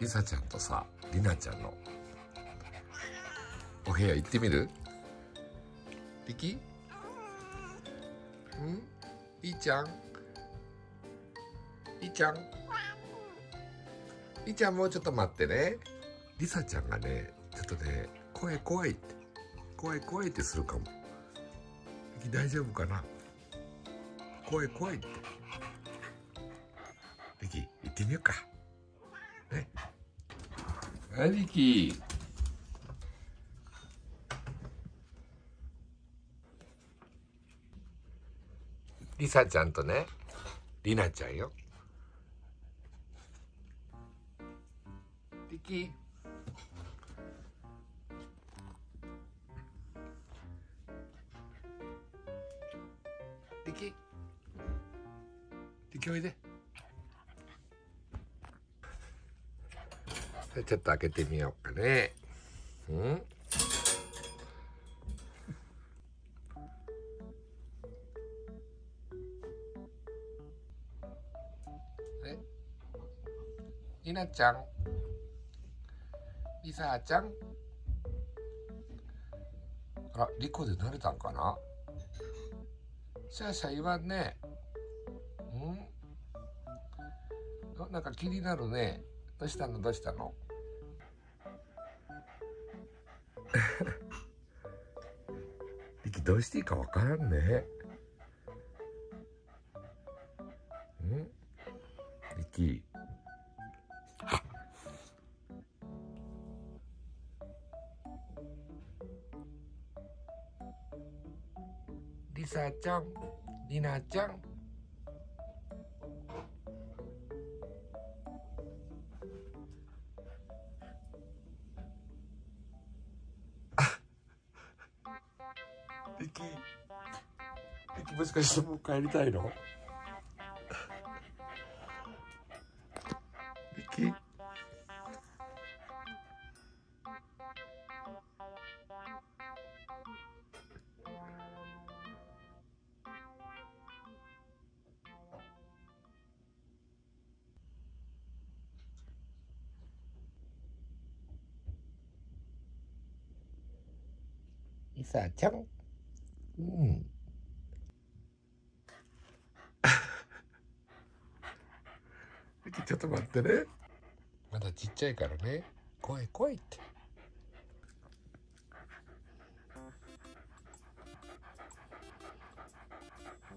リサちゃんとさ、リナちゃんのお部屋行ってみる？リキ？うん？リちゃん？リちゃん？リちゃんもうちょっと待ってね。リサちゃんがね、ちょっとね、声怖いって、声怖いってするかも。リキ大丈夫かな？声怖いって。リキ、行ってみようか。ね。はい、リキ。リサちゃんとね、リナちゃんよ。リキ。リキ。リキおいで。ちょっと開けてみようかね。うん。リナちゃん、リサちゃん、あら、リコで慣れたんかな。シャーシャー言わんね。うん。なんか気になるね。どうしたのどうしたの。リキどうしていいかわからんね。うん。リキ。リサちゃん、リナちゃん。リキ、リキもしかしてもう帰りたいの？リキ。リサちゃん、うん。リキちょっと待ってね。まだちっちゃいからね。怖い怖いって。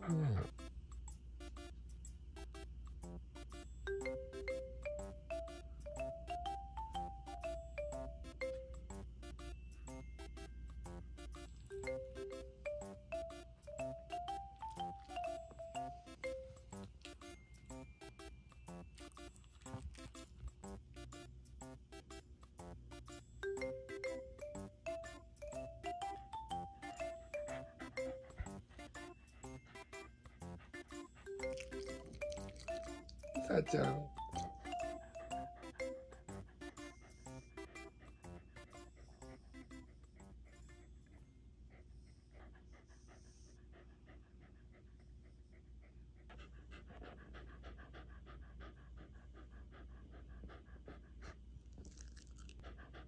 うん。リサちゃん、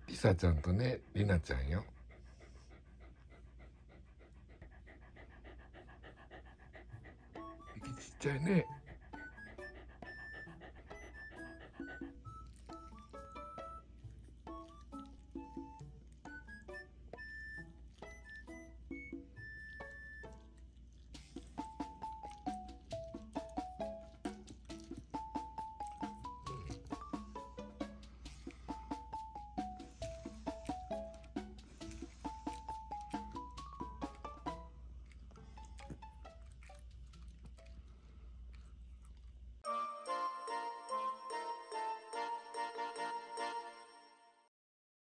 リサちゃんとね、リナちゃんよ。リキちっちゃいね。